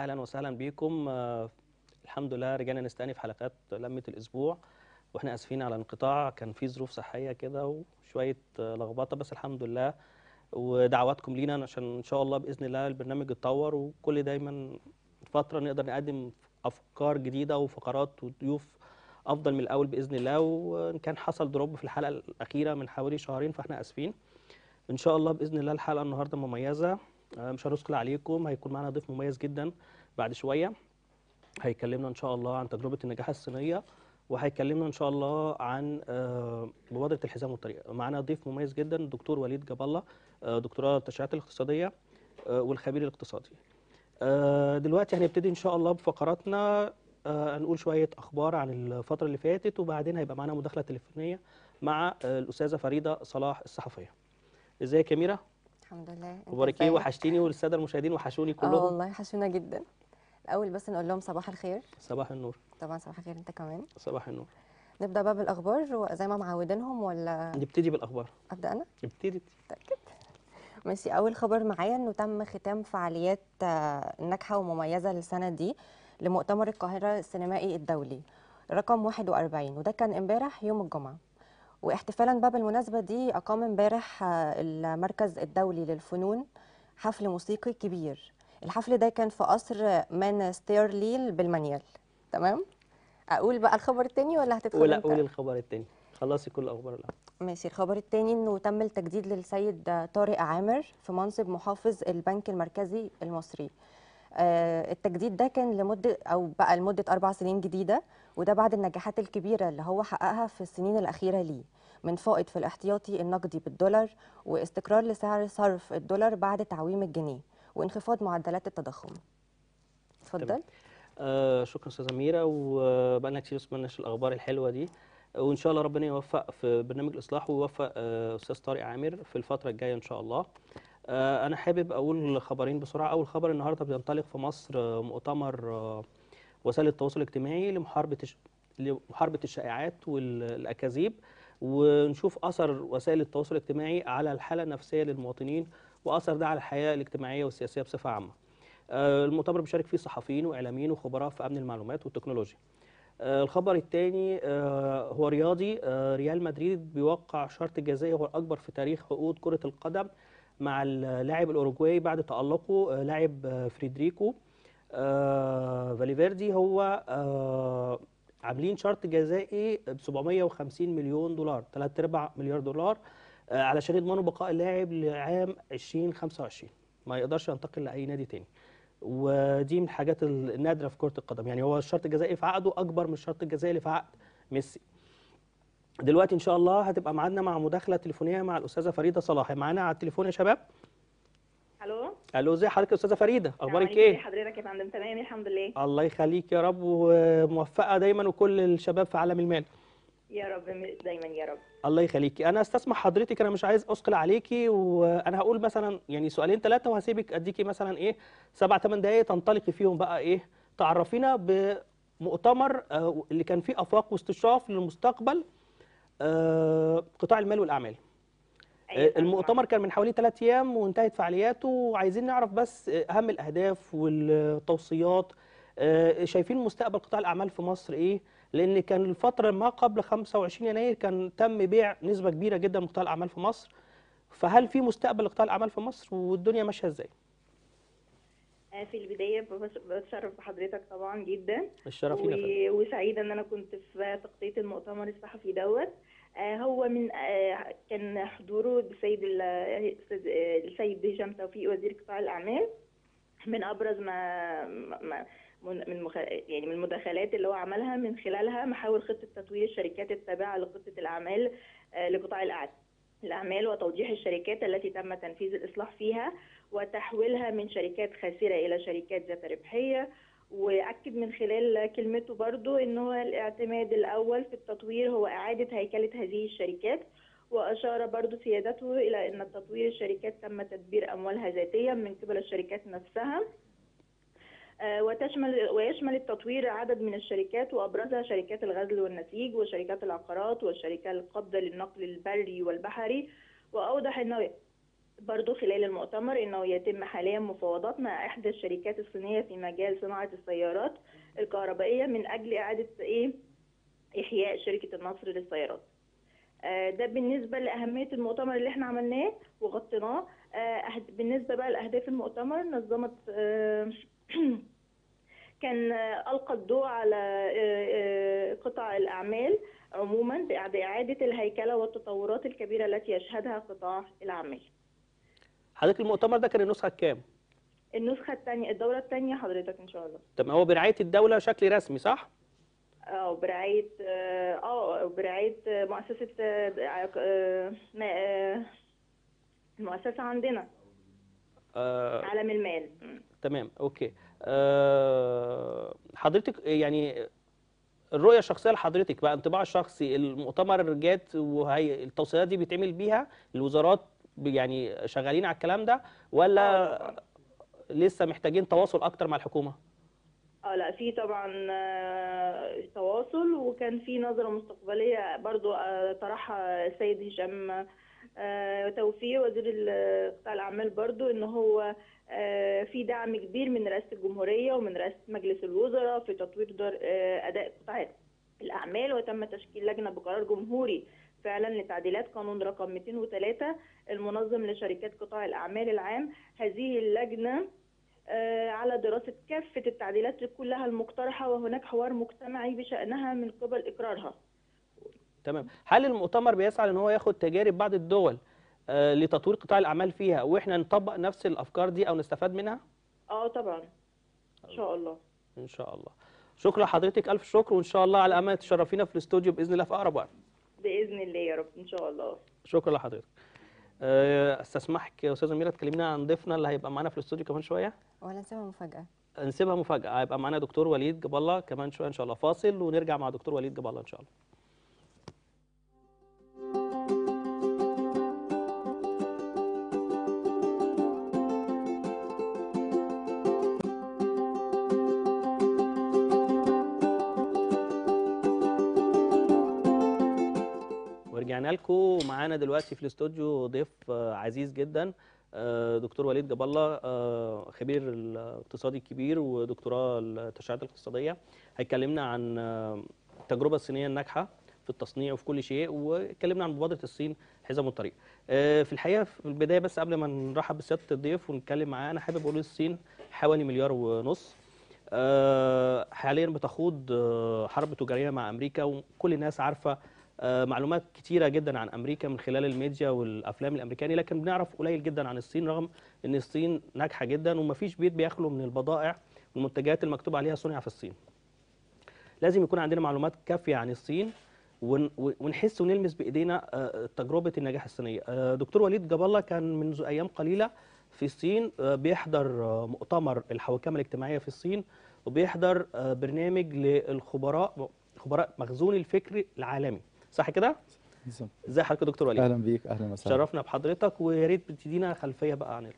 اهلا وسهلا بكم. الحمد لله رجعنا نستأنف حلقات لمة الاسبوع، واحنا اسفين على انقطاع، كان في ظروف صحيه كده وشويه لخبطه، بس الحمد لله ودعواتكم لينا عشان ان شاء الله باذن الله البرنامج يتطور، وكل دايما فتره نقدر نقدم افكار جديده وفقرات وضيوف افضل من الاول باذن الله. وان كان حصل دروب في الحلقه الاخيره من حوالي شهرين فاحنا اسفين. ان شاء الله باذن الله الحلقه النهارده مميزه، مش هنثقل عليكم، هيكون معنا ضيف مميز جدا بعد شويه هيكلمنا ان شاء الله عن تجربه النجاح الصينيه، وهيكلمنا ان شاء الله عن مبادره الحزام والطريق. معنا ضيف مميز جدا الدكتور وليد جاب الله، دكتوراه التشريعات الاقتصاديه والخبير الاقتصادي. دلوقتي هنبتدي ان شاء الله بفقراتنا، هنقول شويه اخبار عن الفتره اللي فاتت، وبعدين هيبقى معنا مداخله تليفونيه مع الاستاذه فريده صلاح الصحفيه. ازيك يا ميرا؟ الحمد لله. مبارك ايه، وحشتيني، والساده المشاهدين وحشوني كلهم. والله حشونا جدا. الاول بس نقول لهم صباح الخير. صباح النور. طبعا صباح الخير انت كمان. صباح النور. نبدا بقى بالاخبار وزي ما معودينهم، ولا نبتدي بالاخبار؟ ابدا انا؟ ابتدي. متاكد؟ ماشي. اول خبر معايا انه تم ختام فعاليات ناجحه ومميزه للسنه دي لمؤتمر القاهره السينمائي الدولي رقم 41، وده كان امبارح يوم الجمعه. واحتفالا بقى بالمناسبه دي اقام امبارح المركز الدولي للفنون حفل موسيقي كبير. الحفل ده كان في قصر مانستيرليل بالمنيل. تمام؟ اقول بقى الخبر الثاني ولا هتدخل؟ لا قولي الخبر الثاني، خلصي كل الاخبار. لا ماشي. الخبر الثاني انه تم التجديد للسيد طارق عامر في منصب محافظ البنك المركزي المصري. التجديد ده كان لمده او بقى لمده 4 سنين جديده، وده بعد النجاحات الكبيره اللي هو حققها في السنين الاخيره ليه، من فائض في الاحتياطي النقدي بالدولار، واستقرار لسعر صرف الدولار بعد تعويم الجنيه، وانخفاض معدلات التضخم. اتفضل. شكرا استاذه ميرا، وبقالنا كتير ما سمعناش الاخبار الحلوه دي، وان شاء الله ربنا يوفق في برنامج الاصلاح ويوفق استاذ طارق عامر في الفتره الجايه ان شاء الله. انا حابب اقول خبرين بسرعه. اول خبر النهارده بينطلق في مصر مؤتمر وسائل التواصل الاجتماعي لمحاربه الشائعات والاكاذيب، ونشوف اثر وسائل التواصل الاجتماعي على الحاله النفسيه للمواطنين، واثر ده على الحياه الاجتماعيه والسياسيه بصفه عامه. المؤتمر بيشارك فيه صحفيين واعلاميين وخبراء في امن المعلومات والتكنولوجيا. الخبر الثاني هو رياضي. ريال مدريد بيوقع شرط جزائي هو الاكبر في تاريخ عقود كره القدم مع اللاعب الاوروجواي بعد تألقه لاعب فريدريكو فاليفيردي. هو عاملين شرط جزائي ب 750 مليون دولار، 3.4 مليار دولار، علشان يضمنوا بقاء اللاعب لعام 2025، ما يقدرش ينتقل لاي نادي تاني. ودي من الحاجات النادره في كره القدم، يعني هو الشرط الجزائي في عقده اكبر من الشرط الجزائي اللي في عقد ميسي. دلوقتي ان شاء الله هتبقى معانا مع مداخله تليفونيه مع الاستاذه فريده صلاح. معانا على التليفون يا شباب. الو. الو، ازي حضرتك يا استاذه فريده، اخبارك ايه؟ حضرتك يا فندم تمام الحمد لله. الله يخليك يا رب، وموفقه دايما وكل الشباب في عالم المال يا رب. دايما يا رب. الله يخليكي. انا استسمح حضرتك، انا مش عايز اثقل عليكي، وانا هقول مثلا يعني سؤالين ثلاثه وهسيبك اديكي مثلا ايه 7 8 دقائق تنطلقي فيهم بقى ايه تعرفينا بمؤتمر اللي كان فيه افاق واستشراف للمستقبل قطاع المال والاعمال. أيوة. المؤتمر كان من حوالي 3 ايام وانتهت فعالياته، وعايزين نعرف بس اهم الاهداف والتوصيات، شايفين مستقبل قطاع الاعمال في مصر ايه؟ لان كان الفتره ما قبل 25 يناير كان تم بيع نسبه كبيره جدا من قطاع الاعمال في مصر، فهل في مستقبل لقطاع الاعمال في مصر والدنيا ماشيه ازاي؟ في البدايه بتشرف بحضرتك طبعا جدا. الشرف لينا، وسعيده ان انا كنت في تغطيه المؤتمر الصحفي دوت. هو من كان حضوره السيد هشام توفيق وزير قطاع الاعمال، من ابرز من المداخلات اللي هو عملها، من خلالها محاور خطه تطوير الشركات التابعه لخطه الاعمال لقطاع الاعمال، وتوضيح الشركات التي تم تنفيذ الاصلاح فيها وتحويلها من شركات خاسره الى شركات ذات ربحيه. واكد من خلال كلمته برضو ان هو الاعتماد الاول في التطوير هو اعاده هيكله هذه الشركات، واشار برضو سيادته الى ان تطوير الشركات تم تدبير اموالها ذاتيا من قبل الشركات نفسها، ويشمل التطوير عدد من الشركات، وابرزها شركات الغزل والنسيج وشركات العقارات والشركه القابضه للنقل البري والبحري. واوضح انه برضو خلال المؤتمر أنه يتم حاليا مفاوضات مع إحدى الشركات الصينية في مجال صناعة السيارات الكهربائية من أجل إعادة إحياء شركة النصر للسيارات. ده بالنسبة لأهمية المؤتمر اللي احنا عملناه وغطيناه. بالنسبة بقى لأهداف المؤتمر، نظمت كان ألقى الضوء على قطاع الأعمال عموما بإعادة الهيكلة والتطورات الكبيرة التي يشهدها قطاع الأعمال. حضرتك المؤتمر ده كان النسخة الكام؟ النسخة الثانية، الدورة الثانية حضرتك إن شاء الله. طب هو برعاية الدولة بشكل رسمي صح؟ برعاية مؤسسة المؤسسة عندنا عالم المال. تمام اوكي. حضرتك يعني الرؤية الشخصية لحضرتك بقى، انطباع الشخصي، المؤتمر جات وهي التوصيات دي بيتعمل بيها الوزارات، يعني شغالين على الكلام ده ولا لسه محتاجين تواصل اكتر مع الحكومة؟ لا، في طبعا تواصل، وكان في نظرة مستقبلية برضو طرحها السيد هشام توفيق وزير قطاع الاعمال، برضو ان هو في دعم كبير من رئاسة الجمهورية ومن رئاسة مجلس الوزراء في تطوير اداء قطاع الاعمال، وتم تشكيل لجنة بقرار جمهوري فعلا لتعديلات قانون رقم 203 المنظم لشركات قطاع الاعمال العام. هذه اللجنة على دراسة كافة التعديلات كلها المقترحة، وهناك حوار مجتمعي بشأنها من قبل إقرارها. تمام. هل المؤتمر بيسعى ان هو ياخد تجارب بعض الدول لتطوير قطاع الأعمال فيها واحنا نطبق نفس الأفكار دي او نستفاد منها؟ طبعا ان شاء الله. ان شاء الله. شكرا حضرتك، ألف شكر، وان شاء الله على أمان تشرفينا في الاستوديو بإذن الله في أقرب وقت. بإذن الله يا رب ان شاء الله. شكرا لحضرتك. استسمحك يا استاذه ميرا تكلمينا عن ضيفنا اللي هيبقى معانا في الاستوديو كمان شويه، ولا نسيبها مفاجاه؟ نسيبها مفاجاه. هيبقى معانا دكتور وليد جاب الله كمان شويه ان شاء الله. فاصل ونرجع مع دكتور وليد جاب الله ان شاء الله. رجعنا لكم. معانا دلوقتي في الاستوديو ضيف عزيز جدا، دكتور وليد جاب الله، خبير الاقتصادي الكبير ودكتوراه التشريعات الاقتصاديه. هيكلمنا عن التجربه الصينيه الناجحه في التصنيع وفي كل شيء، واتكلمنا عن مبادره الصين حزام والطريق. في الحقيقه في البدايه، بس قبل ما نرحب بسياده الضيف ونتكلم معاه، انا حابب اقول الصين حوالي 1.5 مليار حاليا بتخوض حرب تجاريه مع امريكا، وكل الناس عارفه معلومات كتيرة جدا عن أمريكا من خلال الميديا والأفلام الأمريكاني، لكن بنعرف قليل جدا عن الصين، رغم أن الصين ناجحة جدا ومفيش بيت بيخلو من البضائع والمنتجات المكتوب عليها صنع في الصين. لازم يكون عندنا معلومات كافية عن الصين ونحس ونلمس بإيدينا تجربة النجاح الصينية. دكتور وليد جاب الله كان منذ أيام قليلة في الصين، بيحضر مؤتمر الحوكمة الاجتماعية في الصين، وبيحضر برنامج للخبراء، خبراء مخزون الفكر العالمي، صح كده؟ ازي حضرتك يا دكتور وليد؟ اهلا بيك. اهلا وسهلا، شرفنا بحضرتك، ويا ريت بتدينا خلفيه بقى عن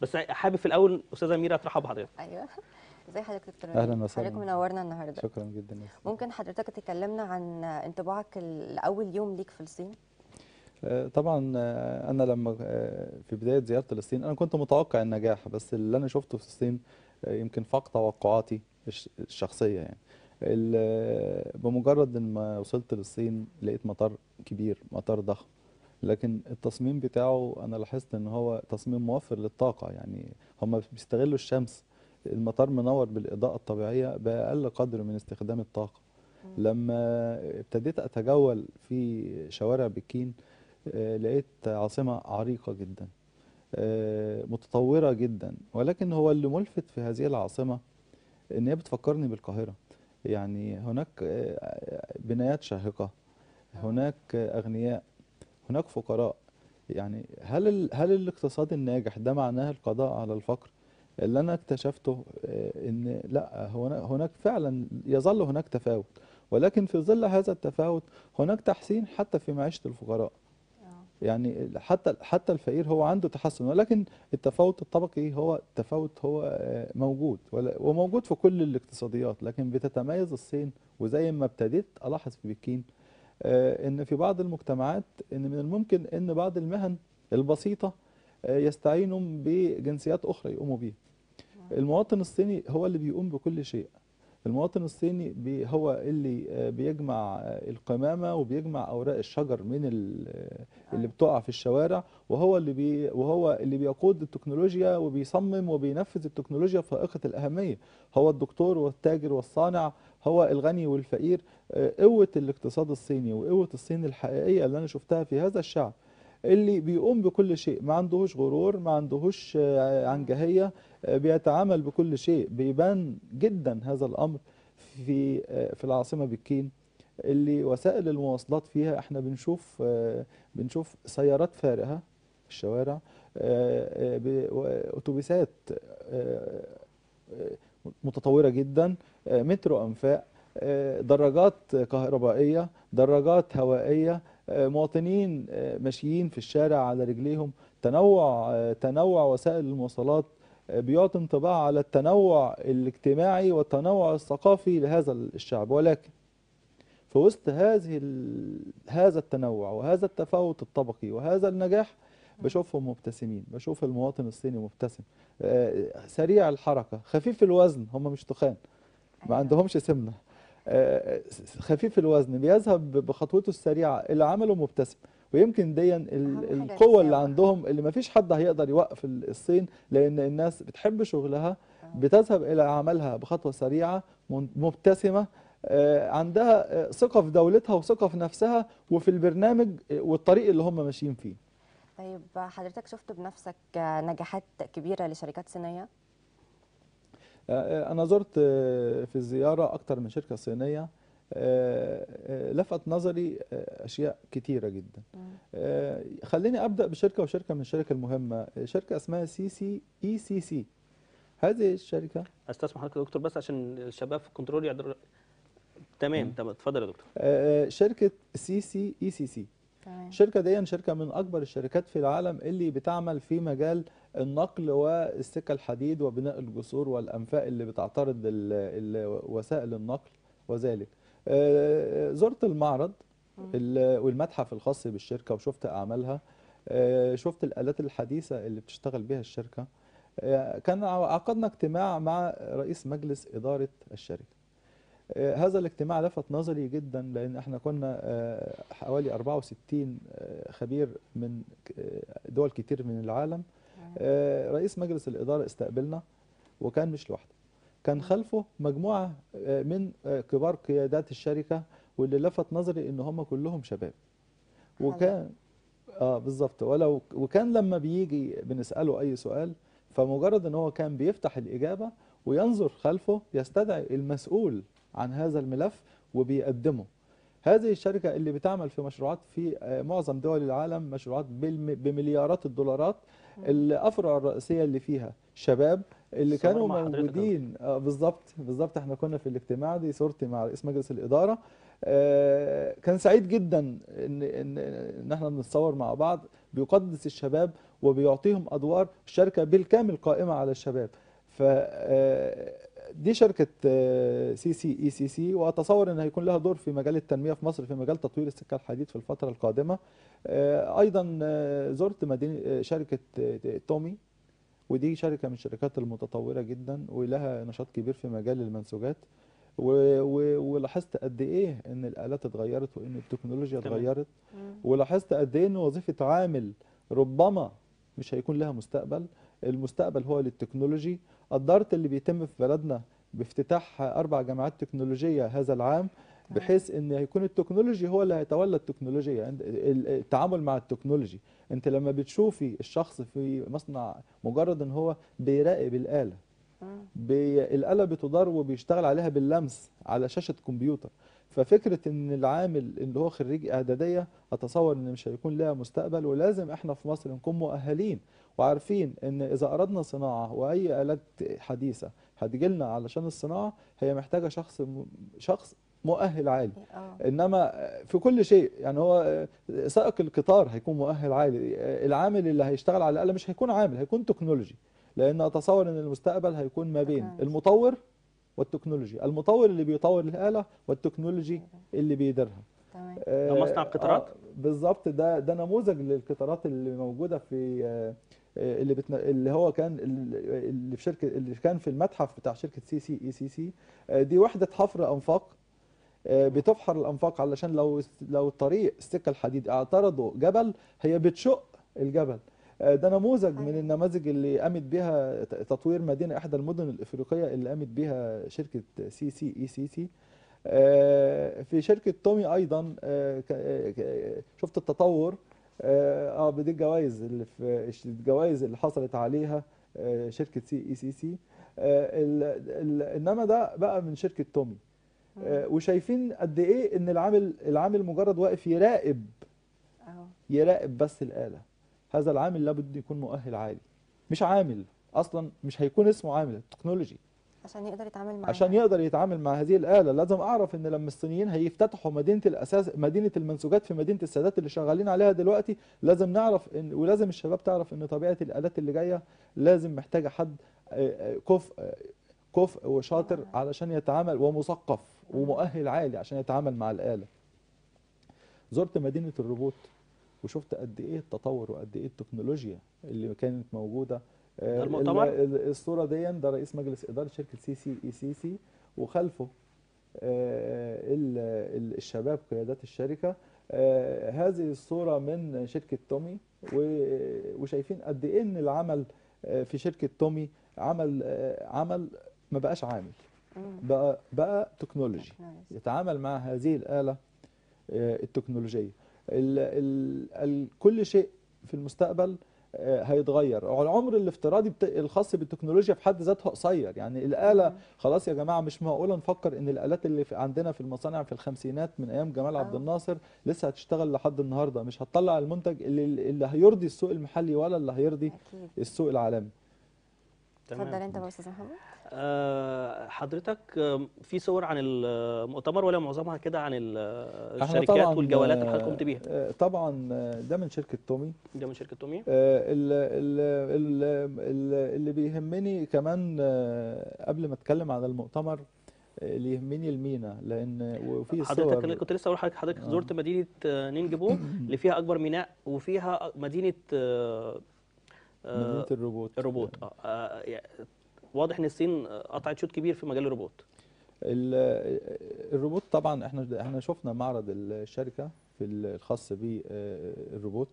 بس حابب في الاول استاذه ميرا ترحب بحضرتك. ايوه، ازي حضرتك يا دكتور وليد؟ اهلا وسهلا، حضرتك منورنا النهارده. شكرا جدا. ممكن حضرتك تكلمنا عن انطباعك الاول يوم ليك في الصين؟ طبعا انا لما في بدايه زيارتي للصين انا كنت متوقع النجاح، بس اللي انا شفته في الصين يمكن فاق توقعاتي الشخصيه. يعني بمجرد ما وصلت للصين لقيت مطار كبير، مطار ضخم، لكن التصميم بتاعه أنا لاحظت إن هو تصميم موفر للطاقة. يعني هم بيستغلوا الشمس، المطار منور بالإضاءة الطبيعية بأقل قدر من استخدام الطاقة. لما ابتديت أتجول في شوارع بكين لقيت عاصمة عريقة جدا، متطورة جدا، ولكن هو اللي ملفت في هذه العاصمة إن هي بتفكرني بالقاهرة. يعني هناك بنايات شاهقة، هناك أغنياء، هناك فقراء. يعني هل الاقتصاد الناجح ده معناه القضاء على الفقر؟ اللي أنا اكتشفته إن لا، هناك فعلا يظل هناك تفاوت، ولكن في ظل هذا التفاوت هناك تحسين حتى في معيشة الفقراء. يعني حتى الفقير هو عنده تحسن، ولكن التفاوت الطبقي هو تفاوت هو موجود وموجود في كل الاقتصاديات، لكن بتتميز الصين. وزي ما ابتديت الاحظ في بكين ان في بعض المجتمعات ان من الممكن ان بعض المهن البسيطه يستعينوا بجنسيات أخرى يقوموا بيها. المواطن الصيني هو اللي بيقوم بكل شيء. المواطن الصيني هو اللي بيجمع القمامة وبيجمع أوراق الشجر من اللي بتقع في الشوارع، وهو اللي بيقود التكنولوجيا وبيصمم وبينفذ التكنولوجيا فائقة الأهمية. هو الدكتور والتاجر والصانع، هو الغني والفقير. قوة الاقتصاد الصيني وقوة الصين الحقيقية اللي أنا شفتها في هذا الشعب اللي بيقوم بكل شيء، ما عندهوش غرور، ما عندهوش عنجهية، بيتعامل بكل شيء. بيبان جدا هذا الأمر في العاصمة بكين اللي وسائل المواصلات فيها احنا بنشوف سيارات فارهة في الشوارع، أتوبيسات متطورة جدا، مترو أنفاق، دراجات كهربائية، دراجات هوائية، مواطنين ماشيين في الشارع على رجليهم. تنوع وسائل المواصلات بيعطي انطباع على التنوع الاجتماعي والتنوع الثقافي لهذا الشعب. ولكن في وسط هذا التنوع وهذا التفاوت الطبقي وهذا النجاح بشوفهم مبتسمين، بشوف المواطن الصيني مبتسم، سريع الحركة، خفيف الوزن، هم مش تخان، ما عندهمش سمنة، خفيف الوزن، بيذهب بخطوته السريعه اللي عمله مبتسم. ويمكن دي القوه اللي عندهم اللي ما فيش حد هيقدر يوقف الصين، لان الناس بتحب شغلها، بتذهب الى عملها بخطوه سريعه مبتسمه، عندها ثقه في دولتها وثقه في نفسها وفي البرنامج والطريق اللي هم ماشيين فيه. طيب حضرتك شفت بنفسك نجاحات كبيره لشركات صينيه؟ أنا زرت في الزيارة أكتر من شركة صينية، لفت نظري أشياء كتيرة جدا. خليني أبدأ بشركة وشركة من الشركة المهمة، شركة اسمها CCECC. هذه الشركة أستسمح لك يا دكتور بس عشان الشباب في الكنترول يقدر. تمام اتفضل يا دكتور. شركة CCECC الشركة دي شركة من أكبر الشركات في العالم اللي بتعمل في مجال النقل والسكة الحديد وبناء الجسور والأنفاق اللي بتعترض وسائل النقل وذلك. زرت المعرض والمتحف الخاص بالشركة وشفت أعمالها، شفت الآلات الحديثة اللي بتشتغل بها الشركة. كان عقدنا اجتماع مع رئيس مجلس إدارة الشركة. هذا الاجتماع لفت نظري جدا، لأن احنا كنا حوالي 64 خبير من دول كتير من العالم. رئيس مجلس الإدارة استقبلنا، وكان مش لوحده، كان خلفه مجموعة من كبار قيادات الشركة، واللي لفت نظري ان هم كلهم شباب. وكان بالظبط، وكان لما بيجي بنسأله اي سؤال، فمجرد ان هو كان بيفتح الإجابة وينظر خلفه يستدعي المسؤول عن هذا الملف وبيقدمه. هذه الشركة اللي بتعمل في مشروعات في معظم دول العالم، مشروعات بمليارات الدولارات، الأفرع الرئيسية اللي فيها شباب اللي كانوا موجودين. بالظبط احنا كنا في الاجتماع دي، صورتي مع رئيس مجلس الإدارة. كان سعيد جدا ان احنا بنتصور مع بعض. بيقدس الشباب وبيعطيهم أدوار، الشركة بالكامل قائمة على الشباب. ف دي شركة CCECC، وأتصور أن هيكون لها دور في مجال التنمية في مصر، في مجال تطوير السكة الحديد في الفترة القادمة. أيضا زرت مدينة شركة تومي، ودي شركة من الشركات المتطورة جدا ولها نشاط كبير في مجال المنسوجات. ولاحظت قد إيه أن الآلات اتغيرت وأن التكنولوجيا اتغيرت، ولاحظت قد إيه أن وظيفة عامل ربما مش هيكون لها مستقبل، المستقبل هو للتكنولوجي. قدرت اللي بيتم في بلدنا بافتتاح 4 جامعات تكنولوجية هذا العام، بحيث ان هيكون التكنولوجي هو اللي هيتولى التكنولوجيا، التعامل مع التكنولوجي. انت لما بتشوفي الشخص في مصنع، مجرد ان هو بيراقب الآلة، الآلة بتدار وبيشتغل عليها باللمس على شاشة كمبيوتر. ففكرة ان العامل اللي هو خريج إعدادية، اتصور ان مش هيكون لها مستقبل. ولازم احنا في مصر نكون مؤهلين وعارفين ان اذا اردنا صناعه واي الات حديثه هتجيلنا علشان الصناعه، هي محتاجه شخص مؤهل عالي. انما في كل شيء، يعني هو سائق القطار هيكون مؤهل عالي، العامل اللي هيشتغل على الاله مش هيكون عامل، هيكون تكنولوجي. لان اتصور ان المستقبل هيكون ما بين المطور والتكنولوجي، المطور اللي بيطور الاله والتكنولوجي اللي بيديرها. ده مصنع قطارات بالظبط. ده نموذج للقطارات اللي موجوده في اللي هو كان اللي في شركه اللي كان في المتحف بتاع شركه سي سي اي سي سي دي، وحده حفر انفاق بتفحر الانفاق، علشان لو الطريق السكه الحديد اعترضوا جبل هي بتشق الجبل. ده نموذج من النماذج اللي قامت بها تطوير مدينه، احدى المدن الافريقيه اللي قامت بها شركه سي سي اي سي سي. في شركه تومي ايضا شفت التطور بدي الجوائز اللي في الجوائز اللي حصلت عليها شركه سي اي سي سي، انما ده بقى من شركه تومي. وشايفين قد ايه ان العامل مجرد واقف يراقب بس الآلة. هذا العامل لابد يكون مؤهل عالي، مش عامل اصلا، مش هيكون اسمه عامل التكنولوجي عشان يقدر يتعامل معاها. عشان يقدر يتعامل مع هذه الآلة لازم اعرف ان لما الصينيين هيفتتحوا مدينة الاساس، مدينة المنسوجات في مدينة السادات اللي شغالين عليها دلوقتي، لازم نعرف ان ولازم الشباب تعرف ان طبيعة الآلات اللي جاية لازم محتاجة حد كفء وشاطر علشان يتعامل، ومثقف ومؤهل عالي عشان يتعامل مع الآلة. زرت مدينة الروبوت وشفت قد ايه التطور وقد ايه التكنولوجيا اللي كانت موجودة. الصورة دي ده رئيس مجلس إدارة شركة سي سي اي سي سي، وخلفه الشباب قيادات الشركة. هذه الصورة من شركة تومي، وشايفين قد ايه ان العمل في شركة تومي عمل ما بقاش عامل، بقى تكنولوجي يتعامل مع هذه الآلة التكنولوجية. كل شيء في المستقبل هيتغير. العمر الافتراضي الخاص بالتكنولوجيا في حد ذاتها قصير، يعني الآلة خلاص يا جماعة مش معقولة نفكر ان الآلات اللي عندنا في المصانع في الخمسينات من ايام جمال عبد الناصر لسه هتشتغل لحد النهاردة. مش هتطلع المنتج اللي هيرضي السوق المحلي ولا اللي هيرضي السوق العالمي. اتفضل انت يا استاذ محمد. حضرتك في صور عن المؤتمر ولا معظمها كده عن الشركات والجولات اللي حضرتك قمت بيها؟ طبعا ده من شركه تومي. اللي بيهمني كمان قبل ما اتكلم عن المؤتمر اللي يهمني المينا، لان وفي حضرتك كنت لسه اقول لحضرتك زرت مدينه نينجبو اللي فيها اكبر ميناء، وفيها مدينه الروبوت. واضح ان الصين قطعت شوط كبير في مجال الروبوت. الروبوت طبعا احنا شفنا معرض الشركه في الخاص بالروبوت.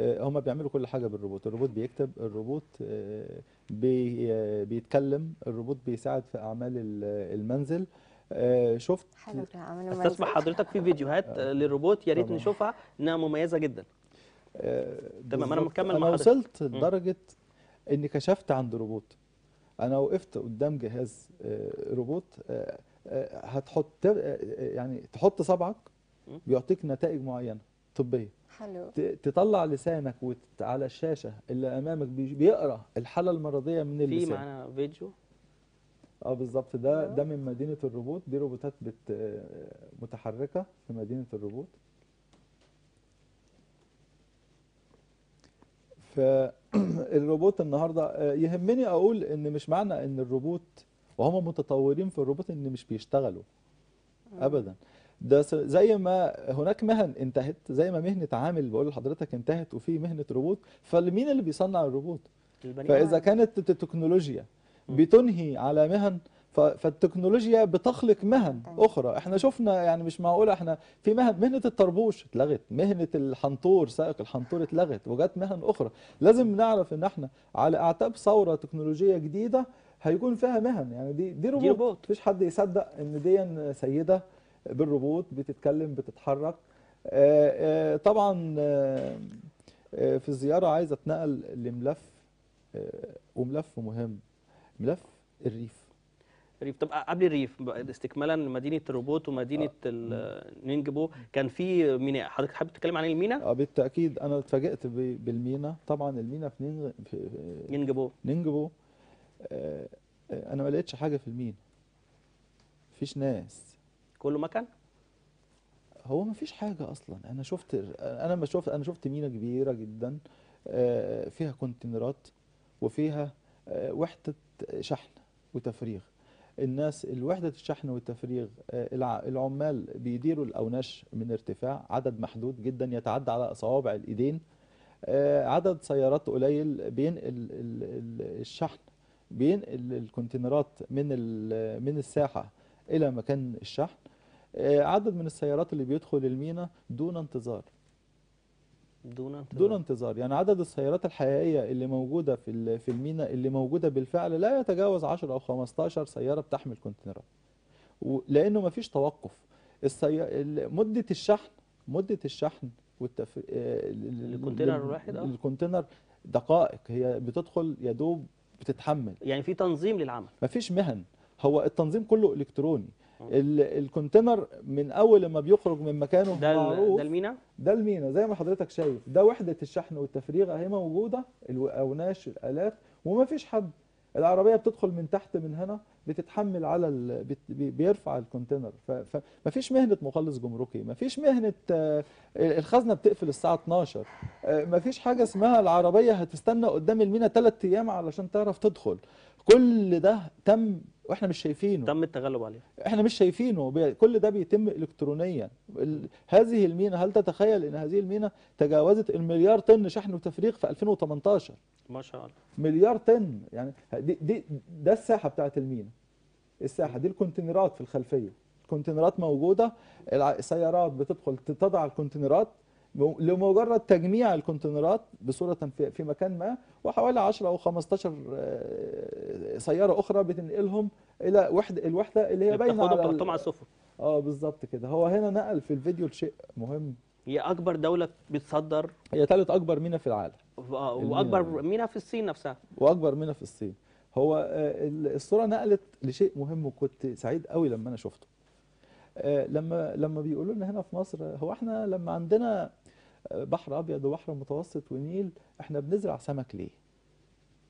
هم بيعملوا كل حاجه بالروبوت، الروبوت بيكتب، الروبوت بيتكلم، الروبوت بيساعد في اعمال المنزل. شفت استسمح حضرتك في فيديوهات للروبوت، يا ريت نشوفها انها مميزه جدا. تمام. انا مكمل مع حضرتك. انا وصلت لدرجه اني كشفت عند روبوت. انا وقفت قدام جهاز روبوت هتحط، يعني تحط صبعك بيعطيك نتائج معينه طبيه. حلو. تطلع لسانك على الشاشه اللي امامك بيقرا الحاله المرضيه من اللسان. في معانا فيديو بالظبط. ده من مدينه الروبوت. دي روبوتات متحركه في مدينه الروبوت. فالروبوت النهارده يهمني اقول ان مش معنى ان الروبوت وهم متطورين في الروبوت ان مش بيشتغلوا ابدا. ده زي ما هناك مهن انتهت، زي ما مهنه عامل بقول لحضرتك انتهت وفي مهنه روبوت، فمين اللي بيصنع الروبوت؟ فاذا كانت التكنولوجيا بتنهي على مهن، فالتكنولوجيا بتخلق مهن اخرى. احنا شفنا يعني مش معقوله، احنا في مهنه الطربوش اتلغت، مهنه الحنطور سائق الحنطور اتلغت، وجات مهن اخرى. لازم نعرف ان احنا على اعتاب ثوره تكنولوجيه جديده هيكون فيها مهن. يعني دي روبوت، مفيش حد يصدق ان دي سيده بالروبوت بتتكلم بتتحرك. طبعا في الزياره عايز اتنقل لملف، وملف مهم، ملف الريف. طب قبل الريف استكمالا لمدينه الروبوت ومدينه نينجبو، كان في ميناء. حضرتك حابب تتكلم عن الميناء؟ بالتاكيد انا اتفاجئت بالميناء. طبعا الميناء في نينجبو انا ما لقيتش حاجه في الميناء، مفيش ناس، كله مكان، هو مفيش حاجه اصلا. انا شفت ميناء كبيره جدا فيها كونتينرات وفيها وحده شحن وتفريغ. الناس الوحدة الشحن والتفريغ، العمال بيديروا الأوناش من ارتفاع، عدد محدود جدا يتعدى على أصابع الإيدين. عدد سيارات قليل بينقل الشحن، بينقل الكونتينرات من الساحه الى مكان الشحن. عدد من السيارات اللي بيدخل الميناء دون انتظار، يعني عدد السيارات الحقيقيه اللي موجوده في الميناء اللي موجوده بالفعل لا يتجاوز 10 او 15 سياره بتحمل كونتينرات، لانه ما فيش توقف. مده الشحن الكونتينر الواحد الكونتينر دقائق، هي بتدخل يا دوب بتتحمل، يعني في تنظيم للعمل، ما فيش مهن، هو التنظيم كله الكتروني. الكونتينر من اول ما بيخرج من مكانه معروف ده المينا زي ما حضرتك شايف، ده وحده الشحن والتفريغ اهي موجوده، الاوناش الالات، وما فيش حد. العربيه بتدخل من تحت من هنا بتتحمل على بيرفع الكونتينر. فما فيش مهنه مخلص جمركي، ما فيش مهنه الخزنه بتقفل الساعه 12، ما فيش حاجه اسمها العربيه هتستنى قدام المينا 3 ايام علشان تعرف تدخل. كل ده تم واحنا مش شايفينه، تم التغلب عليه، احنا مش شايفينه، كل ده بيتم الكترونيا. هذه المينا، هل تتخيل ان هذه المينا تجاوزت المليار طن شحن وتفريغ في 2018؟ ما شاء الله، مليار طن، يعني ده الساحه بتاعت المينا. الساحه دي الكونتينرات في الخلفيه، الكونتينرات موجوده، السيارات بتدخل تضع الكونتينرات لمجرد تجميع الكونتينرات بصوره في مكان ما، وحوالي 10 او 15 سياره اخرى بتنقلهم الى الوحده اللي هي باينه على السفن. بالظبط كده. هو هنا نقل في الفيديو لشيء مهم. هي اكبر دوله بتصدر، هي ثالث اكبر مينا في العالم، واكبر مينا في الصين نفسها، هو الصوره نقلت لشيء مهم، وكنت سعيد قوي لما انا شفته. لما بيقولوا لنا هنا في مصر، هو احنا لما عندنا بحر ابيض وبحر متوسط ونيل احنا بنزرع سمك ليه؟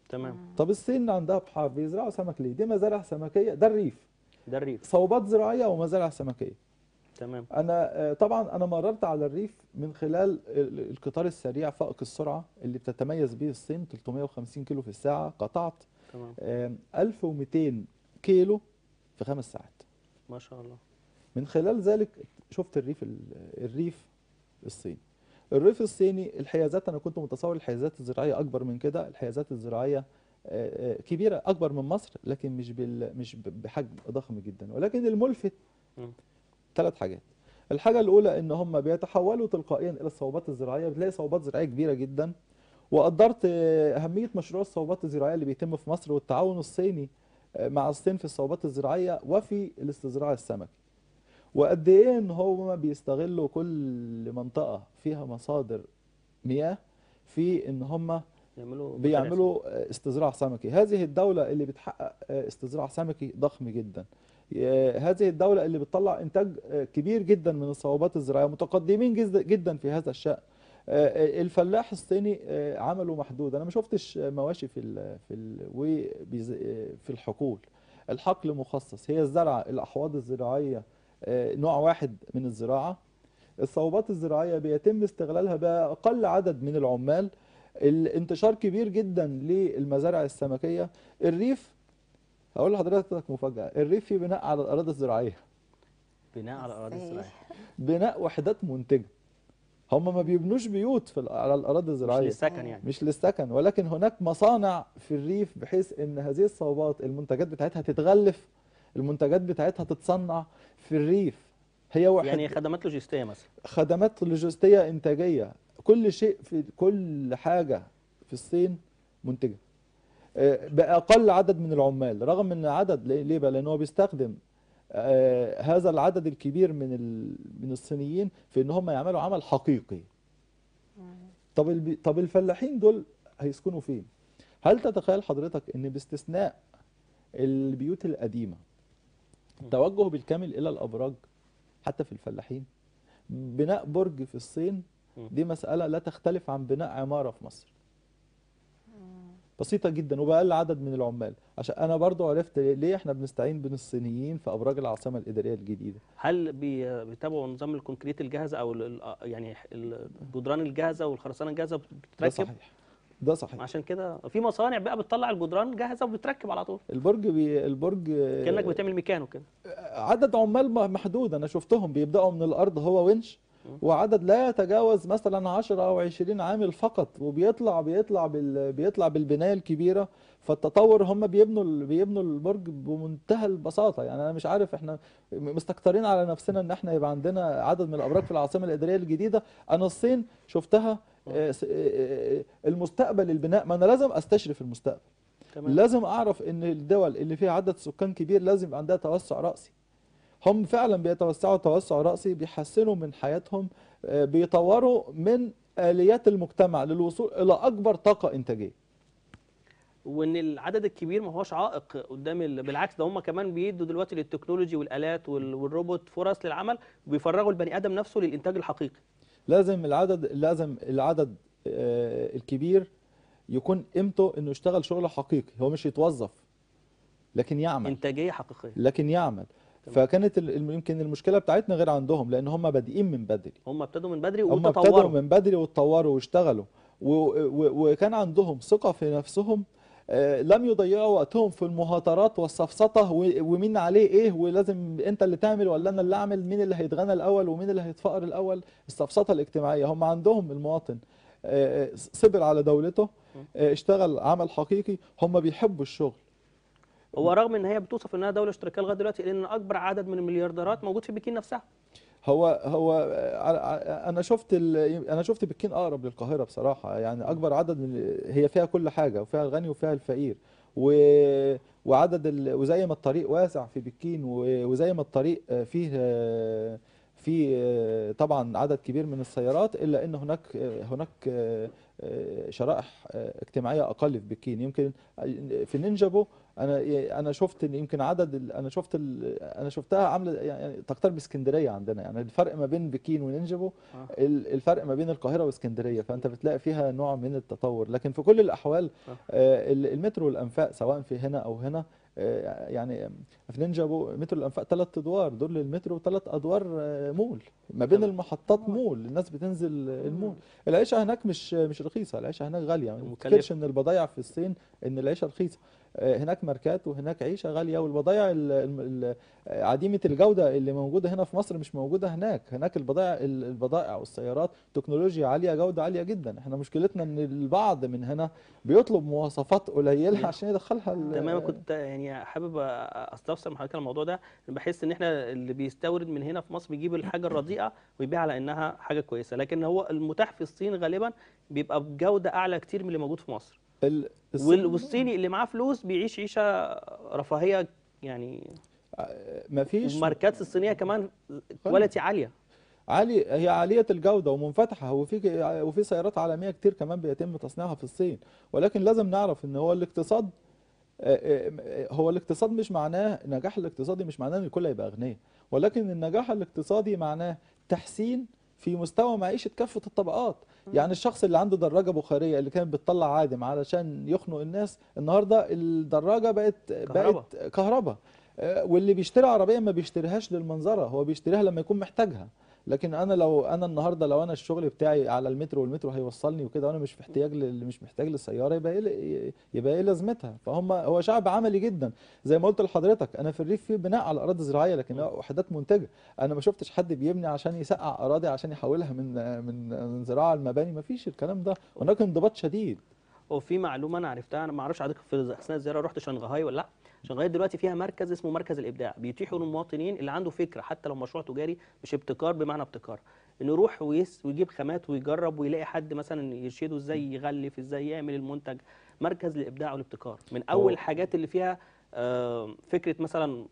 تمام. طب الصين عندها بحار بيزرعوا سمك ليه؟ دي مزارع سمكيه، ده الريف، صوبات زراعيه ومزارع سمكيه. تمام. طبعا انا مررت على الريف من خلال القطار السريع فائق السرعه اللي بتتميز به الصين، 350 كيلو في الساعه، قطعت 1200 كيلو في 5 ساعات. ما شاء الله. من خلال ذلك شفت الريف الصيني. الحيازات، انا كنت متصور الحيازات الزراعيه اكبر من كده، الحيازات الزراعيه كبيره اكبر من مصر، لكن مش بحجم ضخم جدا. ولكن الملفت 3 حاجات. الحاجه الاولى ان هم بيتحولوا تلقائيا الى الصوبات الزراعيه، بتلاقي صوبات زراعيه كبيره جدا. وقدرت اهميه مشروع الصوبات الزراعيه اللي بيتم في مصر والتعاون الصيني مع الصين في الصوبات الزراعيه وفي الاستزراع السمكي، وقد ايه ان هم بيستغلوا كل منطقه فيها مصادر مياه في ان هم بيعملوا استزراع سمكي. هذه الدوله اللي بتحقق استزراع سمكي ضخم جدا، هذه الدوله اللي بتطلع انتاج كبير جدا من الصوبات الزراعيه، متقدمين جدا في هذا الشأن. الفلاح الصيني عمله محدود، انا ما شفتش مواشي في الحقول، الحقل مخصص، هي الزرعه، الاحواض الزراعيه نوع واحد من الزراعه، الصوبات الزراعيه بيتم استغلالها باقل عدد من العمال، الانتشار كبير جدا للمزارع السمكيه. الريف، هقول لحضرتك مفاجأة، الريف في بناء على الأراضي الزراعية. بناء وحدات منتجة. هم ما بيبنوش بيوت على الأراضي الزراعية. مش للسكن يعني. مش للسكن، ولكن هناك مصانع في الريف بحيث إن هذه الصوبات المنتجات بتاعتها تتغلف، المنتجات بتاعتها تتصنع في الريف. هي واحد يعني خدمات لوجستية مثلا. خدمات لوجستية إنتاجية، كل شيء في كل حاجة في الصين منتجة. بأقل عدد من العمال، رغم ان عدد ليه بقى؟ لان هو بيستخدم هذا العدد الكبير من الصينيين في ان هم يعملوا عمل حقيقي. طب الفلاحين دول هيسكنوا فين؟ هل تتخيل حضرتك ان باستثناء البيوت القديمه توجه بالكامل الى الابراج حتى في الفلاحين؟ بناء برج في الصين دي مساله لا تختلف عن بناء عماره في مصر. بسيطة جدا وبأقل عدد من العمال، عشان أنا برضو عرفت ليه إحنا بنستعين بالصينيين في أبراج العاصمة الإدارية الجديدة. هل بيتابعوا نظام الكونكريت الجاهز أو يعني الجدران الجاهزة والخرسانة الجاهزة بتتركب؟ ده صحيح. عشان كده في مصانع بقى بتطلع الجدران جاهزة وبتركب على طول. البرج كأنك بتعمل ميكانو كده. عدد عمال محدود، أنا شفتهم بيبدأوا من الأرض، هو ونش وعدد لا يتجاوز مثلا 10 او 20 عامل فقط، وبيطلع بيطلع بالبنايه الكبيره. فالتطور هم بيبنوا البرج بمنتهى البساطه. يعني انا مش عارف احنا مستكترين على نفسنا ان احنا يبقى عندنا عدد من الابراج في العاصمه الاداريه الجديده. انا الصين شفتها المستقبل البناء، ما انا لازم استشرف المستقبل. تمام. لازم اعرف ان الدول اللي فيها عدد سكان كبير لازم يبقى عندها توسع راسي. هم فعلا بيتوسعوا توسع راسي، بيحسنوا من حياتهم، بيطوروا من آليات المجتمع للوصول إلى أكبر طاقة إنتاجية. وإن العدد الكبير ما هوش عائق قدام بالعكس ده هم كمان بيدوا دلوقتي للتكنولوجي والآلات والروبوت فرص للعمل، وبيفرغوا البني آدم نفسه للإنتاج الحقيقي. لازم العدد الكبير يكون قيمته إنه يشتغل شغل حقيقي، هو مش يتوظف لكن يعمل. إنتاجية حقيقية. لكن يعمل. فكانت يمكن المشكله بتاعتنا غير عندهم، لان هم بادئين من بدري. هم ابتدوا من بدري وتطوروا. هم ابتدوا من بدري واتطوروا واشتغلوا وكان عندهم ثقه في نفسهم، لم يضيعوا وقتهم في المهاترات والسفسطه ومين عليه ايه ولازم انت اللي تعمل ولا انا اللي اعمل، مين اللي هيتغنى الاول ومين اللي هيتفقر الاول، السفسطه الاجتماعيه. هم عندهم المواطن صبر على دولته، اشتغل عمل حقيقي. هم بيحبوا الشغل. هو رغم ان هي بتوصف انها دوله اشتراكيه لغايه دلوقتي، لان اكبر عدد من المليارديرات موجود في بكين نفسها. هو انا شفت بكين اقرب للقاهره بصراحه. يعني اكبر عدد هي فيها كل حاجه، وفيها الغني وفيها الفقير، وزي ما الطريق واسع في بكين، وزي ما الطريق فيه طبعا عدد كبير من السيارات، الا ان هناك شرائح اجتماعيه اقل في بكين. يمكن في نينجبو انا شفت ان يمكن عدد انا شفتها عامله يعني تقترب اسكندريه عندنا. يعني الفرق ما بين بكين ونينجبو الفرق ما بين القاهره واسكندريه، فانت بتلاقي فيها نوع من التطور. لكن في كل الاحوال المترو والانفاق سواء في هنا او هنا، يعني في نينجبو مترو الانفاق 3 ادوار، دول للمترو 3 ادوار مول، ما بين المحطات مول، الناس بتنزل المول. العيشه هناك مش رخيصه، العيشه هناك غاليه. ما تفتكرش ان البضايع في الصين ان العيشه رخيصه، هناك ماركات وهناك عيشه غاليه، والبضائع عديمه الجوده اللي موجوده هنا في مصر مش موجوده هناك. هناك البضائع والسيارات تكنولوجيا عاليه، جوده عاليه جدا. احنا مشكلتنا ان البعض من هنا بيطلب مواصفات قليله عشان يدخلها. تمام. كنت يعني حابب استفسر من حضرتك الموضوع ده. بحس ان احنا اللي بيستورد من هنا في مصر بيجيب الحاجه الرديئه ويبيع على انها حاجه كويسه، لكن هو المتاح في الصين غالبا بيبقى بجوده اعلى كتير من اللي موجود في مصر. والصيني اللي معاه فلوس بيعيش عيشه رفاهيه. يعني مفيش الماركات الصينيه كمان كواليتي عاليه، هي عاليه الجوده ومنفتحه، وفي سيارات عالميه كتير كمان بيتم تصنيعها في الصين. ولكن لازم نعرف ان هو الاقتصاد مش معناه النجاح الاقتصادي، مش معناه ان الكل هيبقى اغنياء، ولكن النجاح الاقتصادي معناه تحسين في مستوى معيشه كافه الطبقات. يعني الشخص اللي عنده دراجه بخاريه اللي كانت بتطلع عادم علشان يخنق الناس، النهارده الدراجه بقت كهرباء. واللي بيشتري عربيه ما بيشتريهاش للمنظره، هو بيشتريها لما يكون محتاجها. لكن انا النهارده لو انا الشغل بتاعي على المترو والمترو هيوصلني وكده، وانا مش محتاج للسياره، يبقى ايه لازمتها. هو شعب عملي جدا. زي ما قلت لحضرتك انا في الريف في بناء على اراضي زراعيه، لكن وحدات منتجه. انا ما شفتش حد بيبني عشان يسقع اراضي عشان يحولها من زراعه لمباني، ما فيش الكلام ده. هناك انضباط شديد. وفي معلومه انا عرفتها، انا ما اعرفش حضرتك في اثناء الزياره رحت شنغهاي ولا لا. شنغهاي دلوقتي فيها مركز اسمه مركز الابداع، بيتيحوا للمواطنين اللي عنده فكره حتى لو مشروع تجاري، مش ابتكار بمعنى ابتكار، انه يروح ويجيب خامات ويجرب ويلاقي حد مثلا يرشده ازاي يغلف، ازاي يعمل المنتج. مركز الابداع والابتكار من اول الحاجات اللي فيها فكره مثلا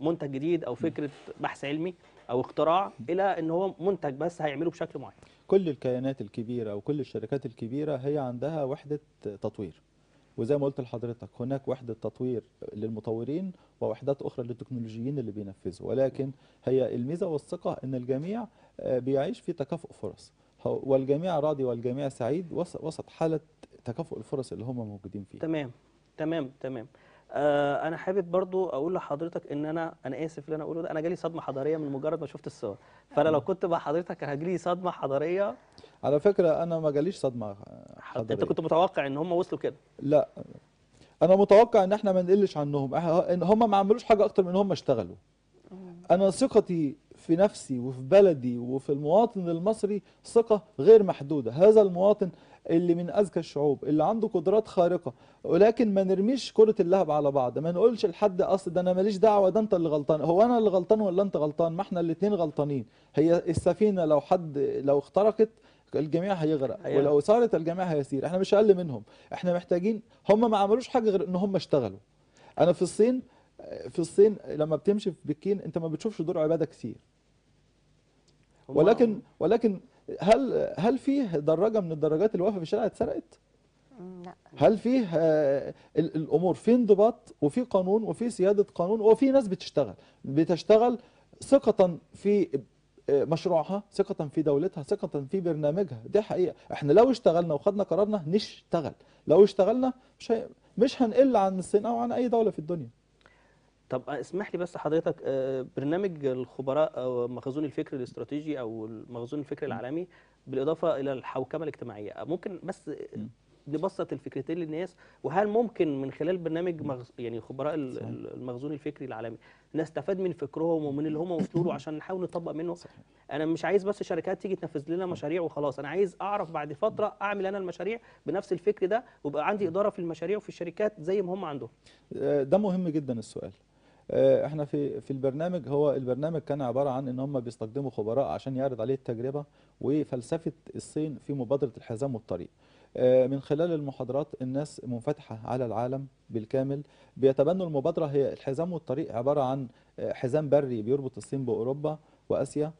منتج جديد او فكره بحث علمي او اختراع، الى ان هو منتج بس هيعمله بشكل معين. كل الكيانات الكبيره وكل الشركات الكبيره هي عندها وحده تطوير، وزي ما قلت لحضرتك هناك وحده تطوير للمطورين ووحدات اخرى للتكنولوجيين اللي بينفذوا. ولكن هي الميزه والثقه ان الجميع بيعيش في تكافؤ فرص، والجميع راضي والجميع سعيد وسط حاله تكافؤ الفرص اللي هم موجودين فيها. تمام. انا حابب برضو اقول لحضرتك ان انا اسف اللي انا اقوله ده، انا جالي صدمه حضاريه من مجرد ما شفت الصور. فانا لو كنت مع حضرتك كان هجيلي صدمه حضاريه. على فكره انا ما جاليش صدمه حضاريه. انت كنت متوقع ان هم وصلوا كده؟ لا، انا متوقع ان احنا ما نقلش عنهم، ان هم ما عملوش حاجه اكتر من ان هم اشتغلوا. انا ثقتي في نفسي وفي بلدي وفي المواطن المصري ثقة غير محدودة. هذا المواطن اللي من أذكى الشعوب، اللي عنده قدرات خارقة، ولكن ما نرميش كرة اللهب على بعض، ما نقولش لحد أصل ده أنا ماليش دعوة، ده أنت اللي غلطان. هو أنا اللي غلطان ولا أنت غلطان؟ ما احنا الاتنين غلطانين. هي السفينة لو اخترقت الجميع هيغرق، ولو صارت الجميع هيسير. احنا مش أقل منهم، احنا محتاجين. هم ما عملوش حاجة غير إن هم اشتغلوا. أنا في الصين لما بتمشي في بكين أنت ما بتشوفش دور عبادة كتير، ولكن هل فيه دراجة من الدراجات اللي واقفة في الشارع اتسرقت؟ لا. هل فيه الأمور في انضباط وفي قانون وفي سيادة قانون وفي ناس بتشتغل ثقة في مشروعها، ثقة في دولتها، ثقة في برنامجها. دي حقيقة. احنا لو اشتغلنا وخدنا قرارنا نشتغل، لو اشتغلنا مش هنقل عن الصين أو عن أي دولة في الدنيا. طب اسمح لي بس حضرتك، برنامج الخبراء او مخزون الفكر الاستراتيجي او مخزون الفكر العالمي بالاضافه الى الحوكمه الاجتماعيه، ممكن بس نبسط الفكرتين للناس؟ وهل ممكن من خلال برنامج يعني خبراء المخزون الفكري العالمي نستفاد من فكرهم ومن اللي هم وصلوا له عشان نحاول نطبق منه؟ انا مش عايز بس شركات تيجي تنفذ لنا مشاريع وخلاص، انا عايز اعرف بعد فتره اعمل انا المشاريع بنفس الفكر ده ويبقى عندي اداره في المشاريع وفي الشركات زي ما هم عندهم. ده مهم جدا السؤال. احنا في البرنامج، هو البرنامج كان عباره عن ان هم بيستخدموا خبراء عشان يعرض عليه التجربه وفلسفه الصين في مبادره الحزام والطريق. من خلال المحاضرات الناس منفتحه على العالم بالكامل، بيتبنوا المبادره. هي الحزام والطريق عباره عن حزام بري بيربط الصين باوروبا واسيا،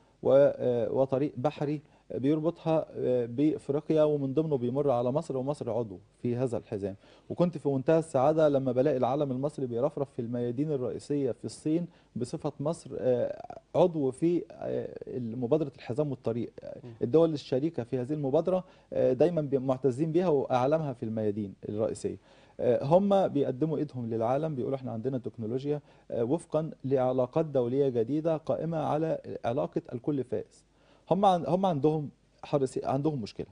وطريق بحري بيربطها بافريقيا، ومن ضمنه بيمر على مصر، ومصر عضو في هذا الحزام. وكنت في منتهى السعاده لما بلاقي العلم المصري بيرفرف في الميادين الرئيسيه في الصين بصفه مصر عضو في مبادره الحزام والطريق. الدول الشريكه في هذه المبادره دايما معتزين بها واعلامها في الميادين الرئيسيه. هم بيقدموا ايدهم للعالم، بيقولوا احنا عندنا تكنولوجيا وفقا لعلاقات دوليه جديده قائمه على علاقه الكل فائز. هم عندهم مشكله.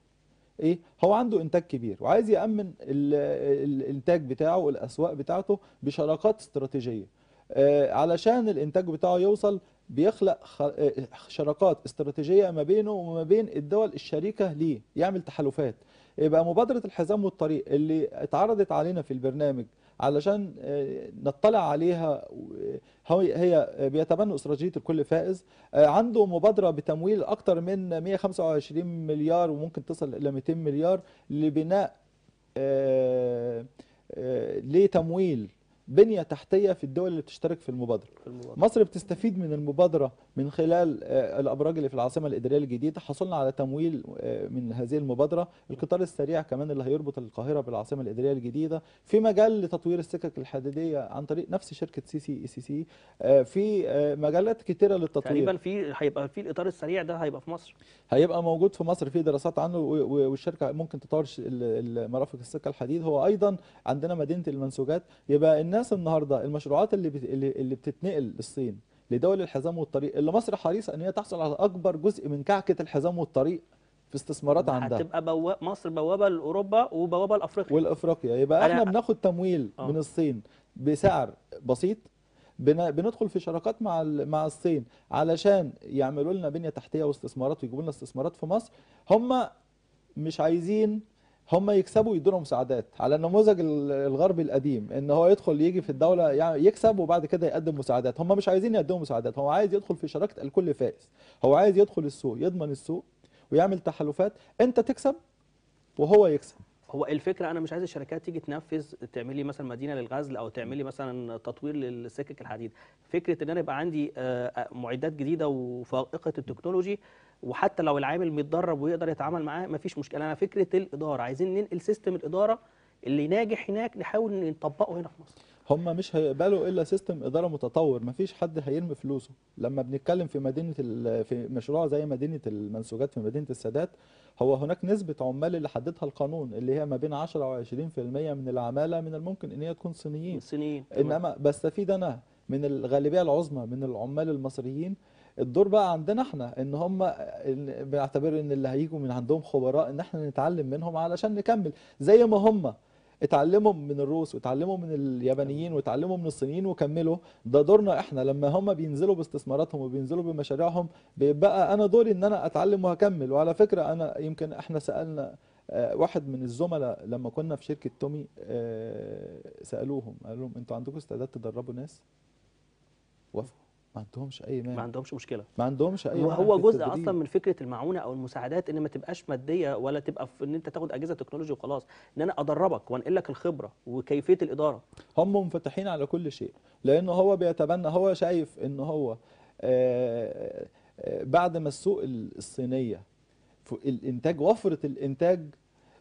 ايه؟ هو عنده انتاج كبير وعايز يامن الانتاج بتاعه والاسواق بتاعته بشراكات استراتيجيه. علشان الانتاج بتاعه يوصل بيخلق شراكات استراتيجيه ما بينه وما بين الدول الشريكه ليه، يعمل تحالفات. يبقى مبادره الحزام والطريق اللي اتعرضت علينا في البرنامج علشان نطلع عليها، هي بيتبنوا استراتيجيه الكل فائز. عنده مبادره بتمويل اكثر من 125 مليار وممكن تصل الى 200 مليار لبناء لتمويل بنيه تحتيه في الدول اللي بتشترك في المبادره. مصر بتستفيد من المبادره من خلال الابراج اللي في العاصمه الاداريه الجديده. حصلنا على تمويل من هذه المبادره، القطار السريع كمان اللي هيربط القاهره بالعاصمه الاداريه الجديده، في مجال لتطوير السكك الحديديه عن طريق نفس شركه CCACC، في مجالات كثيره للتطوير. تقريبا هيبقى في القطار السريع ده هيبقى في مصر، هيبقى موجود في مصر، في دراسات عنه، والشركه ممكن تطور مرافق السكه الحديد. هو ايضا عندنا مدينه المنسوجات. يبقى الناس النهارده المشروعات اللي بتتنقل للصين لدول الحزام والطريق، اللي مصر حريصه ان هي تحصل على اكبر جزء من كعكه الحزام والطريق في استثمارات عندها. هتبقى مصر بوابه لاوروبا وبوابه لافريقيا والافريقيا. يبقى احنا بناخد تمويل من الصين بسعر بسيط، بندخل في شراكات مع الصين علشان يعملوا لنا بنيه تحتيه واستثمارات ويجيبوا لنا استثمارات في مصر. هم مش عايزين هم يكسبوا يدونهم مساعدات على النموذج الغربي القديم، ان هو يدخل يجي في الدوله يعني يكسب وبعد كده يقدم مساعدات. هم مش عايزين يقدموا مساعدات، هو عايز يدخل في شراكه الكل فائز. هو عايز يدخل السوق، يضمن السوق ويعمل تحالفات، انت تكسب وهو يكسب. هو الفكره انا مش عايز الشركات تيجي تنفذ تعمل لي مثلا مدينه للغزل او تعمل لي مثلا تطوير للسكك الحديد. فكره ان انا يبقى عندي معدات جديده وفائقه التكنولوجي، وحتى لو العامل متدرب ويقدر يتعامل معاه مفيش مشكله. انا فكره الاداره، عايزين ننقل سيستم الاداره اللي ناجح هناك نحاول نطبقه هنا في مصر. هم مش هيقبلوا الا سيستم اداره متطور، مفيش حد هيرمي فلوسه. لما بنتكلم في في مشروع زي مدينه المنسوجات في مدينه السادات، هو هناك نسبه عمال اللي حددها القانون، اللي هي ما بين 10 و20% من العماله من الممكن ان هي تكون صينيين. انما بستفيد انا من الغالبيه العظمى من العمال المصريين. الدور بقى عندنا احنا ان هم بنعتبر ان اللي هيجوا من عندهم خبراء ان احنا نتعلم منهم علشان نكمل. زي ما هم اتعلموا من الروس واتعلموا من اليابانيين واتعلموا من الصينيين وكملوا. ده دورنا احنا لما هم بينزلوا باستثماراتهم وبينزلوا بمشاريعهم بيبقى انا دوري ان انا اتعلم وهكمل. وعلى فكره انا يمكن احنا سالنا واحد من الزملاء لما كنا في شركه تومي، سالوهم قال لهم انتوا عندكم استعداد تدربوا ناس؟ وافقوا، ما عندهمش اي مانع، ما عندهمش مشكله، ما عندهمش اي. وهو جزء اصلا من فكره المعونه او المساعدات ان ما تبقاش ماديه ولا تبقى في ان انت تاخد اجهزه تكنولوجي وخلاص، ان انا ادربك وانقل لك الخبره وكيفيه الاداره. هم منفتحين على كل شيء لانه هو بيتبنى، هو شايف ان هو بعد ما السوق الصينيه الانتاج، وفره الانتاج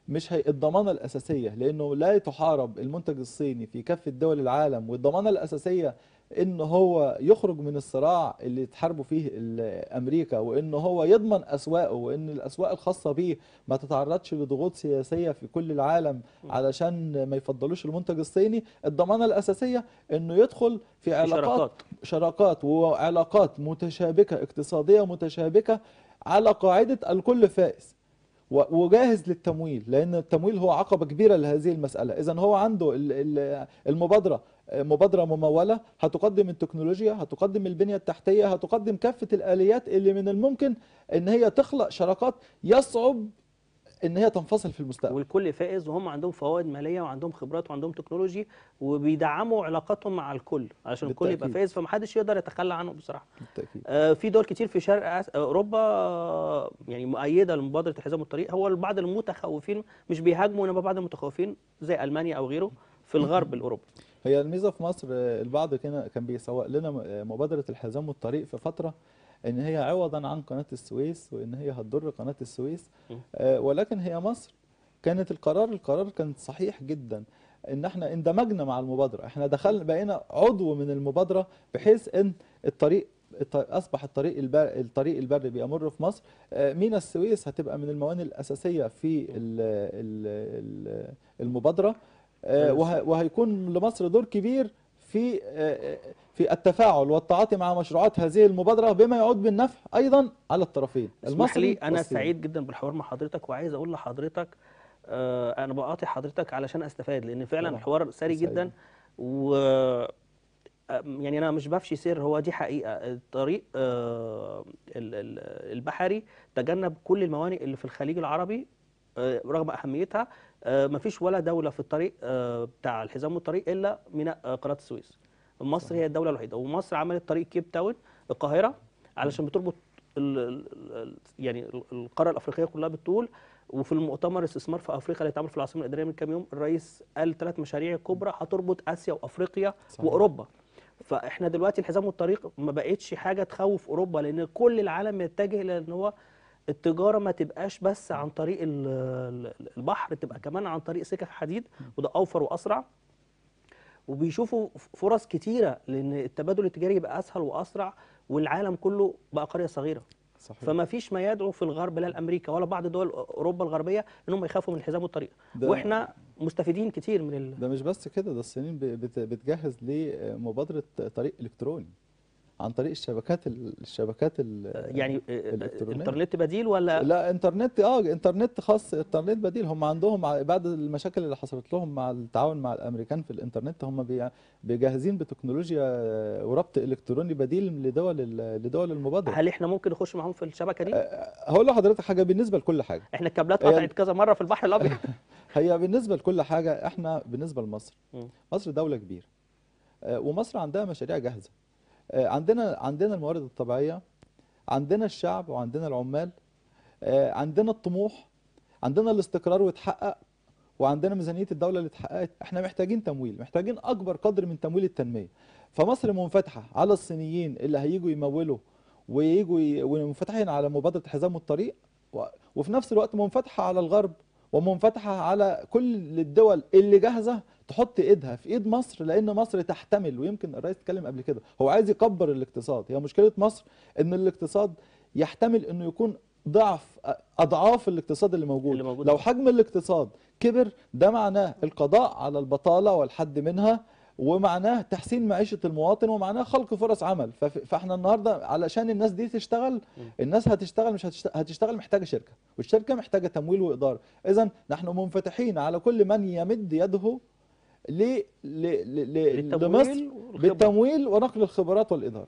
مش هي الضمانه الاساسيه، لانه لا تحارب المنتج الصيني في كافه دول العالم، والضمانه الاساسيه ان هو يخرج من الصراع اللي تحاربه فيه امريكا، وان هو يضمن اسواقه، وان الاسواق الخاصه بيه ما تتعرضش لضغوط سياسيه في كل العالم علشان ما يفضلوش المنتج الصيني. الضمانه الاساسيه انه يدخل في علاقات، شراكات وعلاقات متشابكه، اقتصاديه متشابكه على قاعده الكل فائز وجاهز للتمويل، لان التمويل هو عقبه كبيره لهذه المساله. اذا هو عنده المبادره، مبادره مموله هتقدم التكنولوجيا، هتقدم البنيه التحتيه، هتقدم كافه الاليات اللي من الممكن ان هي تخلق شراكات يصعب ان هي تنفصل في المستقبل. والكل فائز، وهم عندهم فوائد ماليه وعندهم خبرات وعندهم تكنولوجي وبيدعموا علاقاتهم مع الكل عشان الكل يبقى فائز، فمحدش يقدر يتخلى عنه بصراحه. في دول كتير في شرق اوروبا يعني مؤيده لمبادره الحزام والطريق. هو بعض المتخوفين مش بيهاجموا، انما بعض المتخوفين زي المانيا او غيره في الغرب الاوروبي. هي الميزه في مصر البعض كان بيسوق لنا مبادره الحزام والطريق في فتره ان هي عوضا عن قناه السويس وان هي هتضر قناه السويس، ولكن هي مصر كانت القرار كان صحيح جدا ان احنا اندمجنا مع المبادره، احنا دخلنا بقينا عضو من المبادره، بحيث ان اصبح الطريق البري بيمر في مصر. مينا السويس هتبقى من الموانئ الاساسيه في المبادره، وهيكون لمصر دور كبير في التفاعل والتعاطي مع مشروعات هذه المبادره بما يعود بالنفع ايضا على الطرفين. اسمح لي، انا سعيد جدا بالحوار مع حضرتك، وعايز اقول لحضرتك انا بقاطع حضرتك علشان استفاد، لان فعلا الحوار سري جدا، و يعني انا مش بفشي سر، هو دي حقيقه. الطريق البحري تجنب كل الموانئ اللي في الخليج العربي رغم اهميتها. مفيش ولا دوله في الطريق بتاع الحزام والطريق الا من قناه السويس. مصر هي الدوله الوحيده، ومصر عملت طريق كيب تاون القاهره علشان بتربط يعني القاره الافريقيه كلها بالطول. وفي المؤتمر الاستثمار في افريقيا اللي اتعمل في العاصمه الاداريه من كام يوم، الرئيس قال 3 مشاريع كبرى هتربط اسيا وافريقيا واوروبا. فاحنا دلوقتي الحزام والطريق ما بقتش حاجه تخوف اوروبا، لان كل العالم يتجه الى ان هو التجارة ما تبقاش بس عن طريق البحر، تبقى كمان عن طريق سكك حديد، وده أوفر وأسرع، وبيشوفوا فرص كتيرة لأن التبادل التجاري يبقى أسهل وأسرع، والعالم كله بقى قرية صغيرة. صحيح. فما فيش ما يدعو في الغرب لا الامريكا ولا بعض دول اوروبا الغربيه انهم يخافوا من الحزام والطريق، واحنا مستفيدين كتير من ده. مش بس كده، ده الصينيين بتجهز لمبادره طريق الكتروني عن طريق الشبكات يعني الإلكترونية. انترنت بديل ولا لا؟ انترنت، انترنت خاص، انترنت بديل. هم عندهم بعد المشاكل اللي حصلت لهم مع التعاون مع الامريكان في الانترنت، هم بيجهزين بتكنولوجيا وربط الكتروني بديل لدول المبادره. هل احنا ممكن نخش معاهم في الشبكه دي؟ هقول لحضرتك حاجه، بالنسبه لكل حاجه احنا الكابلات قطعت كذا مره في البحر الابيض. هي بالنسبه لكل حاجه، احنا بالنسبه لمصر، مصر دوله كبيره، ومصر عندها مشاريع جاهزه، عندنا الموارد الطبيعية، عندنا الشعب، وعندنا العمال، عندنا الطموح، عندنا الاستقرار وتحقق، وعندنا ميزانية الدولة اللي اتحققت. احنا محتاجين تمويل، محتاجين أكبر قدر من تمويل التنمية. فمصر منفتحة على الصينيين اللي هيجوا يمولوا ومنفتحين على مبادرة حزام الطريق، وفي نفس الوقت منفتحة على الغرب، ومنفتحة على كل الدول اللي جاهزة تحط ايدها في ايد مصر، لان مصر تحتمل. ويمكن الرئيس اتكلم قبل كده، هو عايز يكبر الاقتصاد. هي مشكله مصر ان الاقتصاد يحتمل انه يكون اضعاف الاقتصاد اللي موجود. لو حجم الاقتصاد كبر، ده معناه القضاء على البطاله والحد منها، ومعناه تحسين معيشة المواطن ومعناه خلق فرص عمل. فاحنا النهارده علشان الناس دي تشتغل، الناس هتشتغل مش هتشتغل محتاجة شركة، والشركة محتاجة تمويل وإدارة. إذا نحن منفتحين على كل من يمد يده لمصر بالتمويل ونقل الخبرات والإدارة.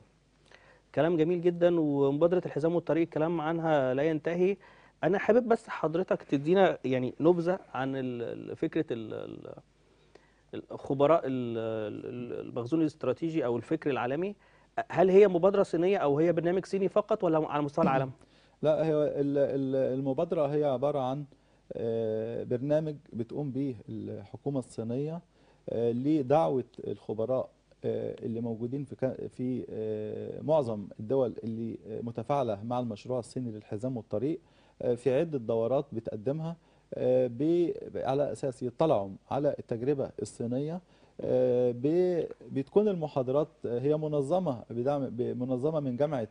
كلام جميل جدا، ومبادرة الحزام والطريق الكلام عنها لا ينتهي. أنا حابب بس حضرتك تدينا يعني نبذة عن فكرة الخبراء المخزون الاستراتيجي أو الفكر العالمي. هل هي مبادرة صينية أو هي برنامج صيني فقط ولا على مستوى العالم؟ لا، هي المبادرة هي عبارة عن برنامج بتقوم به الحكومة الصينية لدعوة الخبراء اللي موجودين في معظم الدول اللي متفاعلة مع المشروع الصيني للحزام والطريق في عدة دورات بتقدمها على أساس يطلعوا على التجربة الصينية. بتكون المحاضرات هي منظمة بدعم منظمة من جامعة.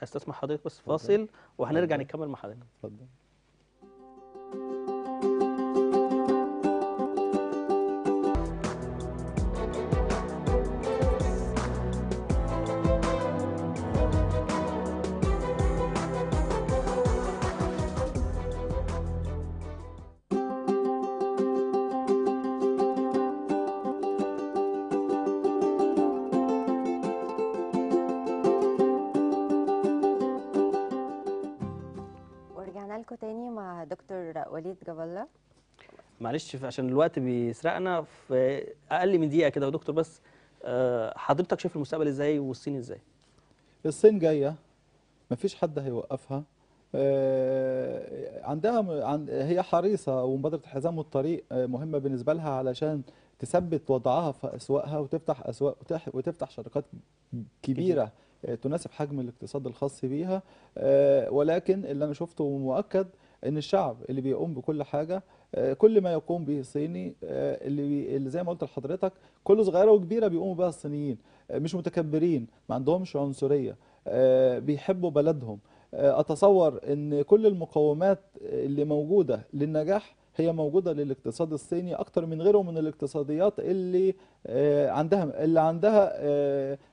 هستسمح حضرتك بس فاصل وهنرجع نكمل مع حضرتك. اتفضل. وليد جاب الله، معلش عشان الوقت بيسرقنا في اقل من دقيقه كده يا دكتور، بس حضرتك شايف المستقبل ازاي والصين ازاي؟ الصين جايه مفيش حد هيوقفها، عندها هي حريصه، ومبادره الحزام والطريق مهمه بالنسبه لها علشان تثبت وضعها في اسواقها وتفتح اسواق وتفتح شركات كبيره تناسب حجم الاقتصاد الخاص بيها. ولكن اللي انا شفته مؤكد ان الشعب اللي بيقوم بكل حاجه، كل ما يقوم به صيني، اللي زي ما قلت لحضرتك كله صغيره وكبيره بيقوموا بها الصينيين، مش متكبرين، ما عندهمش عنصريه، بيحبوا بلدهم. اتصور ان كل المقومات اللي موجوده للنجاح هي موجوده للاقتصاد الصيني اكتر من غيره من الاقتصاديات اللي عندها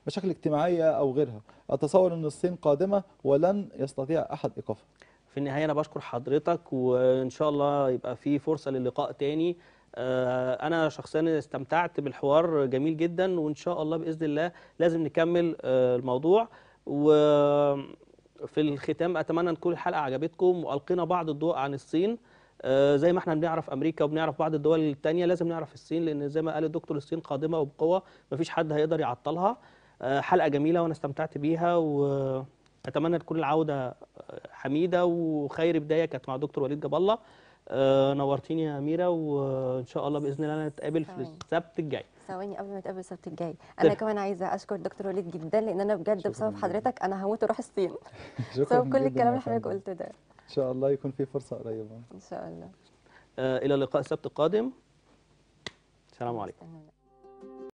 مشاكل اجتماعيه او غيرها. اتصور ان الصين قادمه ولن يستطيع احد ايقافها. في النهاية أنا بشكر حضرتك، وإن شاء الله يبقى في فرصة للقاء تاني. أنا شخصيا استمتعت بالحوار جميل جدا، وإن شاء الله بإذن الله لازم نكمل الموضوع. وفي الختام أتمنى أن تكون الحلقة عجبتكم وألقينا بعض الضوء عن الصين. زي ما احنا بنعرف أمريكا وبنعرف بعض الدول التانية، لازم نعرف الصين، لأن زي ما قال الدكتور الصين قادمة وبقوة، مفيش حد هيقدر يعطلها. حلقة جميلة وأنا استمتعت بيها، أتمنى تكون العودة حميدة وخير. بداية كانت مع دكتور وليد جاب الله. نورتيني يا أميرة، وإن شاء الله بإذن الله نتقابل في السبت الجاي. ثواني قبل ما نتقابل السبت الجاي، أنا كمان عايزة أشكر الدكتور وليد جدا، لأن أنا بجد بسبب حضرتك أنا هموت وأروح الصين بسبب كل الكلام اللي حضرتك قلته ده. إن شاء الله يكون في فرصة قريبة إن شاء الله. إلى اللقاء السبت القادم. السلام عليكم.